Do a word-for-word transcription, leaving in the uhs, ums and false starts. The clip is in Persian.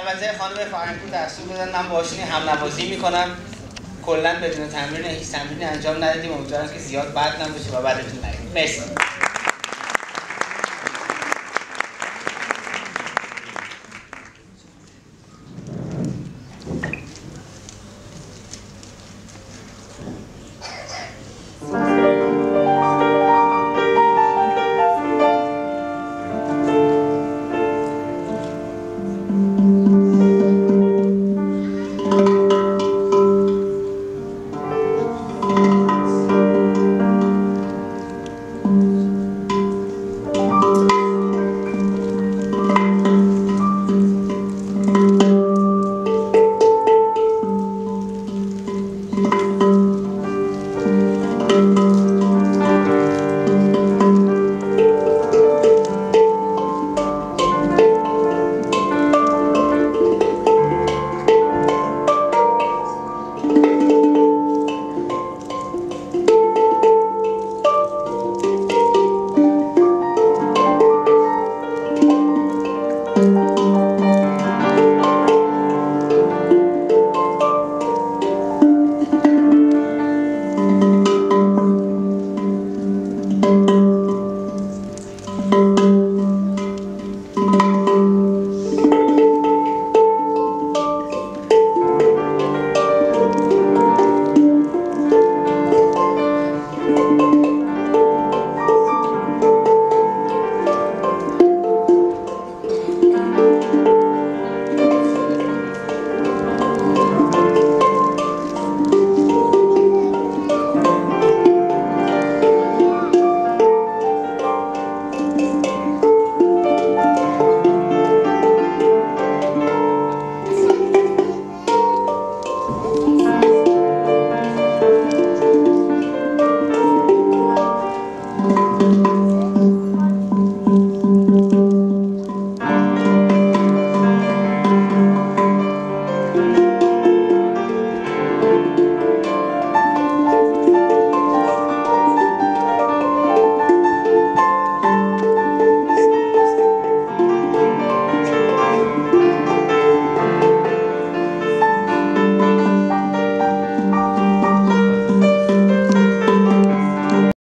البته خانم فرهنگپور دستور دادن من باشون هم نوازی میکنم. کلا بدون تمرین هیچ تمرینی انجام ندادیم. امیدوارم که زیاد بد نباشه و بعدتون نگید. مرسی.